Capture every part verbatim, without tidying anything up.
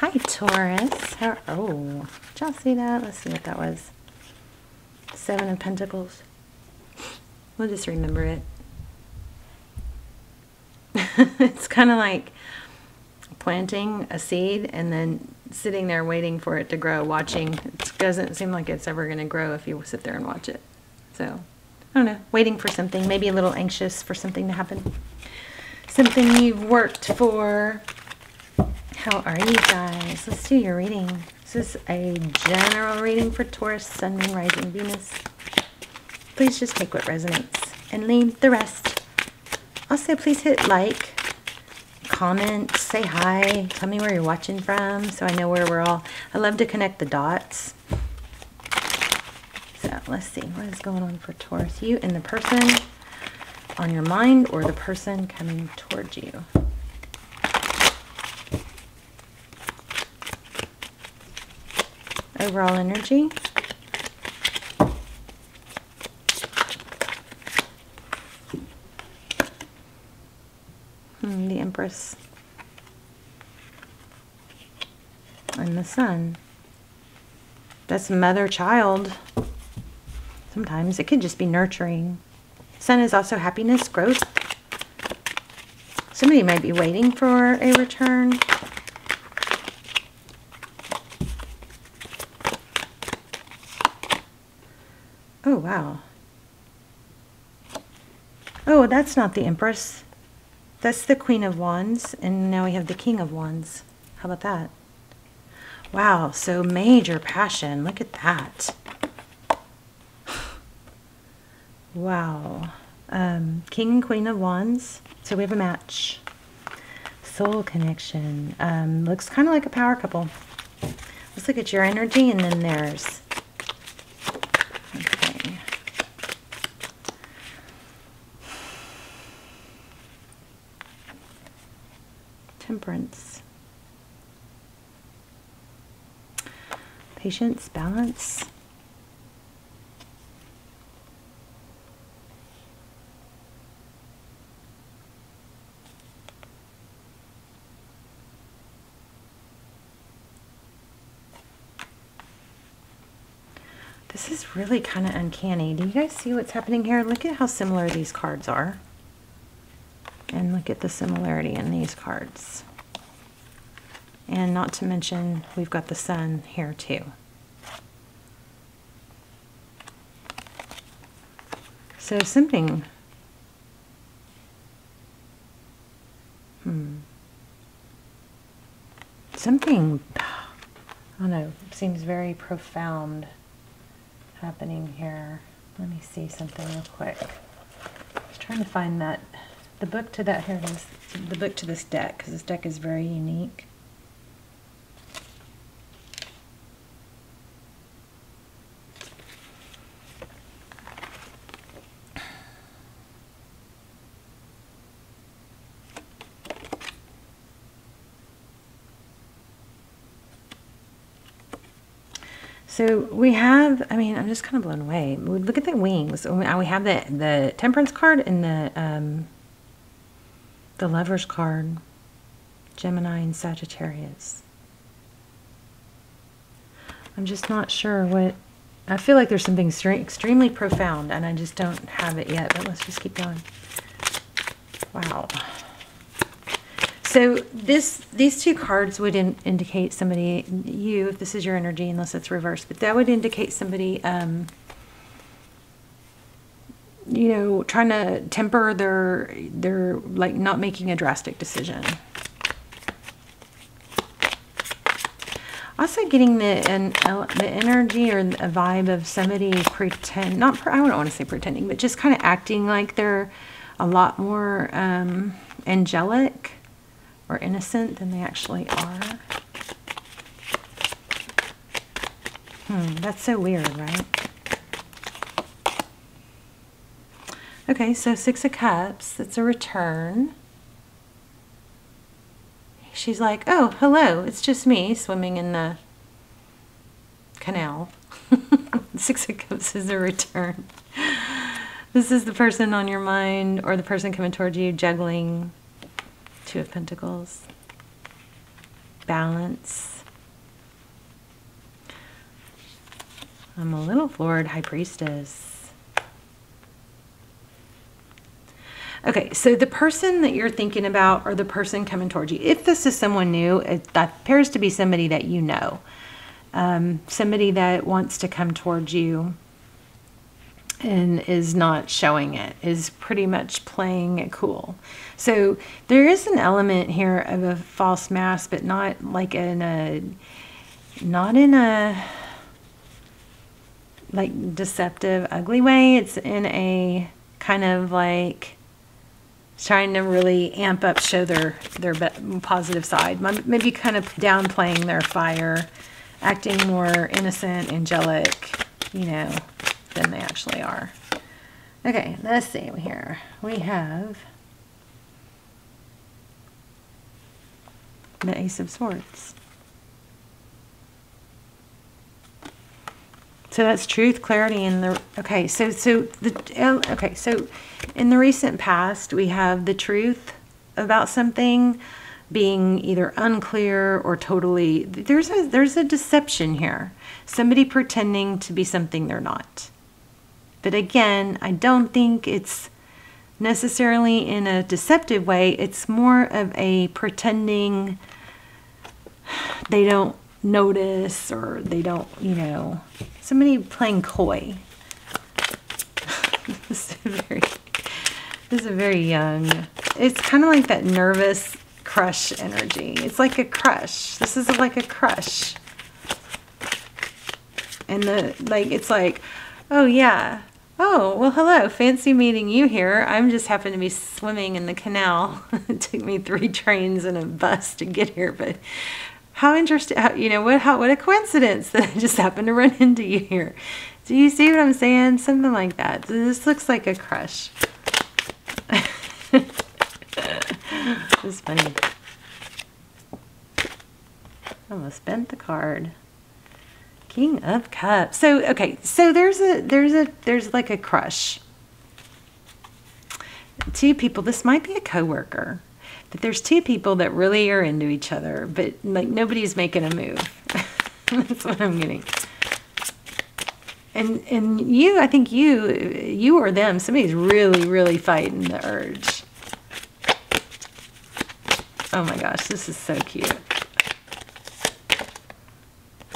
Hi, Taurus. How, oh, did y'all see that? Let's see what that was. Seven of Pentacles. We'll just remember it. It's kind of like planting a seed and then sitting there waiting for it to grow, watching. It doesn't seem like it's ever going to grow if you sit there and watch it. So, I don't know, waiting for something, maybe a little anxious for something to happen. Something you've worked for. How are you guys? Let's do your reading. This is a general reading for Taurus, Sun, Moon, Rising, Venus. Please just take what resonates and leave the rest. Also, please hit like, comment, say hi, tell me where you're watching from so I know where we're all. I love to connect the dots. So let's see what is going on for Taurus. You and the person on your mind or the person coming towards you. Overall energy. And the Empress and the Sun. That's mother-child. Sometimes it could just be nurturing. Sun is also happiness, growth. Somebody might be waiting for a return. Oh, wow. Oh, that's not the Empress. That's the Queen of Wands, and now we have the King of Wands. How about that? Wow, so major passion. Look at that. Wow. Um, King and Queen of Wands. So we have a match. Soul connection. Um, looks kind of like a power couple. Let's look at your energy and then theirs. Temperance, patience, balance, this is really kind of uncanny. Do you guys see what's happening here? Look at how similar these cards are. And look at the similarity in these cards. And not to mention, we've got the Sun here too. So something... Hmm. Something, I don't know, seems very profound happening here. Let me see something real quick. I was trying to find that... The book to that, here it is, the book to this deck, because this deck is very unique. So we have, I mean, I'm just kind of blown away. Look at the wings. We have the, the Temperance card and the... Um, The Lover's card, Gemini and Sagittarius. I'm just not sure what... I feel like there's something extremely profound, and I just don't have it yet, but let's just keep going. Wow. So this, these two cards would in, indicate somebody, you, if this is your energy, unless it's reversed, but that would indicate somebody... Um, you know, trying to temper their, their, like, not making a drastic decision. Also getting the, an, the energy or the vibe of somebody pretend, not, I don't want to say pretending, but just kind of acting like they're a lot more um, angelic or innocent than they actually are. Hmm, that's so weird, right? Okay, so Six of Cups, it's a return. She's like, oh, hello, it's just me swimming in the canal. Six of Cups is a return. This is the person on your mind or the person coming towards you, juggling. Two of Pentacles. balance. I'm a little floored, High Priestess. Okay, so the person that you're thinking about or the person coming towards you, if this is someone new, it, that appears to be somebody that you know, um, somebody that wants to come towards you and is not showing it, is pretty much playing it cool. So there is an element here of a false mask, but not like in a, not in a, like deceptive, ugly way. It's in a kind of like trying to really amp up, show their, their positive side, maybe kind of downplaying their fire, acting more innocent, angelic, you know, than they actually are. Okay, let's see here. We have the Ace of Swords. So that's truth, clarity, and the okay. So so the okay. So in the recent past, we have the truth about something being either unclear or totally. There's a there's a deception here. Somebody pretending to be something they're not. But again, I don't think it's necessarily in a deceptive way. It's more of a pretending they don't notice, or they don't, you know, somebody playing coy. This is very, this is a very young, it's kind of like that nervous crush energy. It's like a crush. This is like a crush. And the, like, it's like, oh yeah, oh, well, hello, fancy meeting you here. I'm just happened to be swimming in the canal. It took me three trains and a bus to get here, but how interesting, how, you know, what how, what a coincidence that I just happened to run into you here. Do you see what I'm saying? Something like that. This looks like a crush. This is funny. Almost bent the card. King of Cups. So, okay, so there's a, there's a, there's like a crush. Two people, this might be a coworker. But there's two people that really are into each other, but like nobody's making a move. That's what I'm getting. And and you, I think you, you or them, somebody's really, really fighting the urge. Oh my gosh, this is so cute.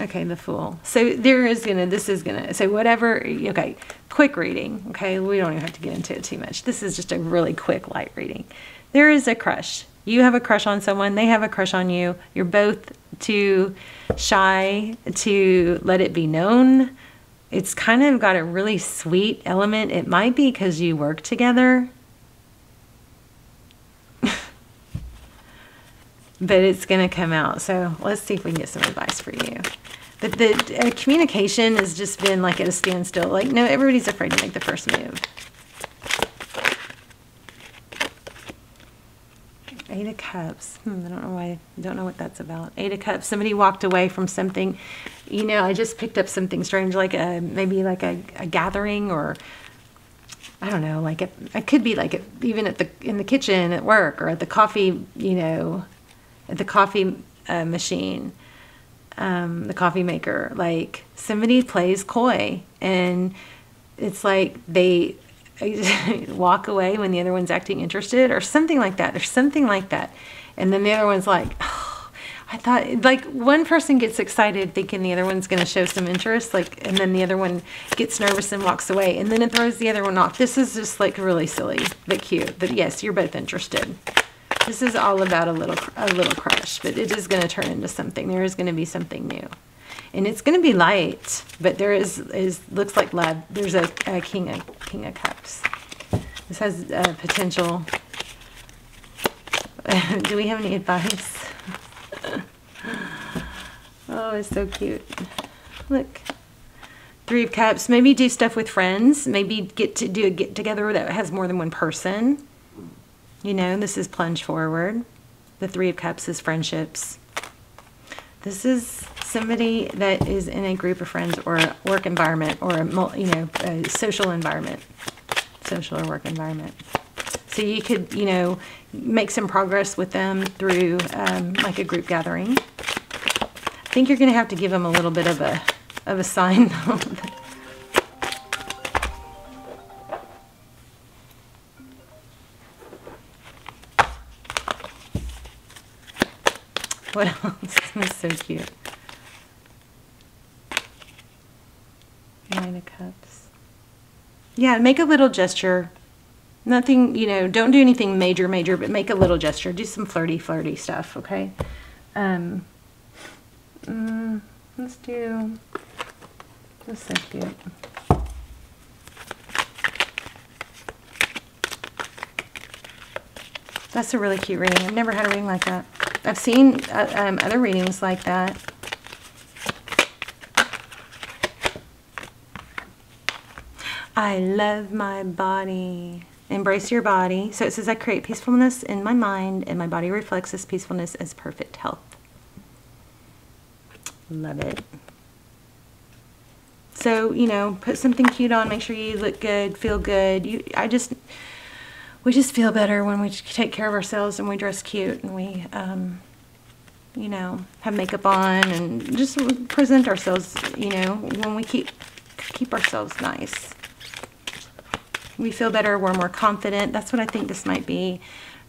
Okay, the Fool. So there is gonna, this is gonna, so whatever, okay, quick reading, okay? We don't even have to get into it too much. This is just a really quick, light reading. There is a crush. You have a crush on someone, they have a crush on you. You're both too shy to let it be known. It's kind of got a really sweet element. It might be because you work together. But it's going to come out. So let's see if we can get some advice for you. But the uh, communication has just been like at a standstill. Like, no, everybody's afraid to make the first move. Eight of Cups. Hmm, I don't know why. I don't know what that's about. Eight of Cups. Somebody walked away from something. You know, I just picked up something strange, like a, maybe like a, a gathering, or I don't know, like a, it could be like a, even at the in the kitchen at work, or at the coffee, you know, at the coffee uh, machine, um, the coffee maker. Like somebody plays coy, and it's like they walk away when the other one's acting interested, or something like that. There's something like that. And then the other one's like, oh, I thought, like one person gets excited thinking the other one's going to show some interest, like, and then the other one gets nervous and walks away, and then it throws the other one off. This is just like really silly, but cute. But yes, you're both interested. This is all about a little a little crush, but it is going to turn into something. There is going to be something new, and it's going to be light. But there is is looks like love. There's a, a king of king of cups. This has uh, potential. Do we have any advice? Oh, it's so cute. Look. Three of Cups. Maybe do stuff with friends. Maybe get to do a get together that has more than one person. You know, this is plunge forward. The Three of Cups is friendships. This is somebody that is in a group of friends, or a work environment, or a, you know, a social environment, social or work environment. So you could, you know, make some progress with them through um, like a group gathering. I think you're going to have to give them a little bit of a, of a sign, though. What else? That's so cute. Nine of Cups. Yeah, make a little gesture. Nothing, you know, don't do anything major, major, but make a little gesture. Do some flirty, flirty stuff, okay? Um, mm, let's do... That's so cute. That's a really cute ring. I've never had a ring like that. I've seen uh, um, other readings like that. I love my body. Embrace your body. So it says, I create peacefulness in my mind, and my body reflects this peacefulness as perfect health. Love it. So, you know, put something cute on. Make sure you look good, feel good. You, I just... We just feel better when we take care of ourselves and we dress cute and we, um, you know, have makeup on and just present ourselves, you know, when we keep, keep ourselves nice. We feel better, we're more confident. That's what I think this might be,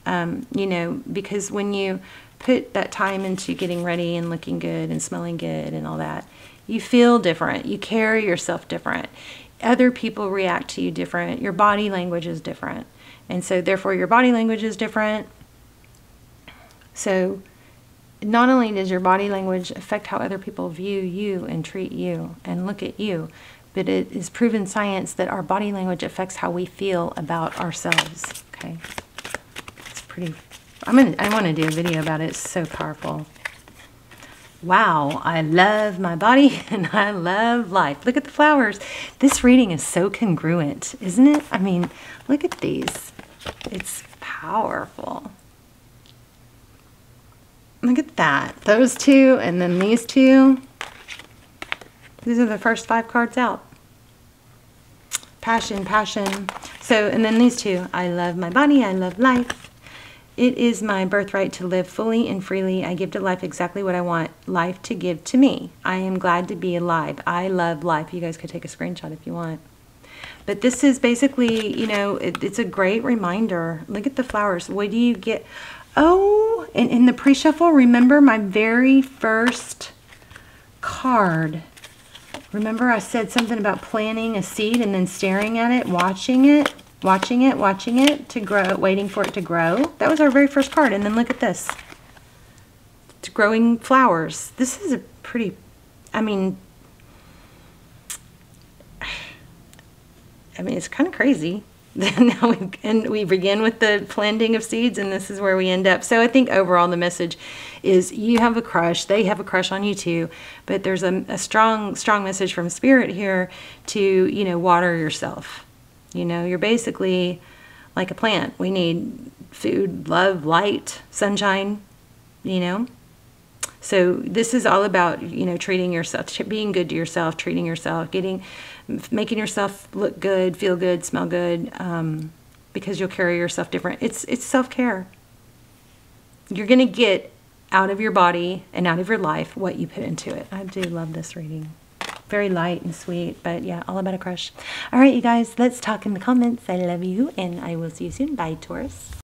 um, you know, because when you put that time into getting ready and looking good and smelling good and all that, you feel different, you carry yourself different. Other people react to you different. Your body language is different. And so, therefore, your body language is different. So, not only does your body language affect how other people view you and treat you and look at you, but it is proven science that our body language affects how we feel about ourselves, okay? It's pretty... I'm gonna, I want to do a video about it. It's so powerful. Wow, I love my body and I love life. Look at the flowers. This reading is so congruent, isn't it? I mean, look at these. It's powerful. Look at that. Those two and then these two. These are the first five cards out. Passion, passion. So, and then these two. I love my body, I love life. It is my birthright to live fully and freely. I give to life exactly what I want life to give to me. I am glad to be alive. I love life. You guys could take a screenshot if you want. But this is basically, you know, it, it's a great reminder. Look at the flowers. What do you get? Oh, and in the pre-shuffle, remember my very first card. Remember I said something about planting a seed and then staring at it, watching it? Watching it, watching it to grow, waiting for it to grow. That was our very first card. And then look at this. It's growing flowers. This is a pretty, I mean, I mean, it's kind of crazy. Now we, and we begin with the planting of seeds, and this is where we end up. So I think overall the message is you have a crush, they have a crush on you too, but there's a, a strong, strong message from Spirit here to, you know, water yourself. You know, you're basically like a plant. We need food, love, light, sunshine, you know. So this is all about, you know, treating yourself, being good to yourself, treating yourself, getting, making yourself look good, feel good, smell good, um, because you'll carry yourself different. It's, it's self-care. You're going to get out of your body and out of your life what you put into it. I do love this reading. Very light and sweet, but yeah, all about a crush. All right, you guys, let's talk in the comments. I love you, and I will see you soon. Bye, Taurus.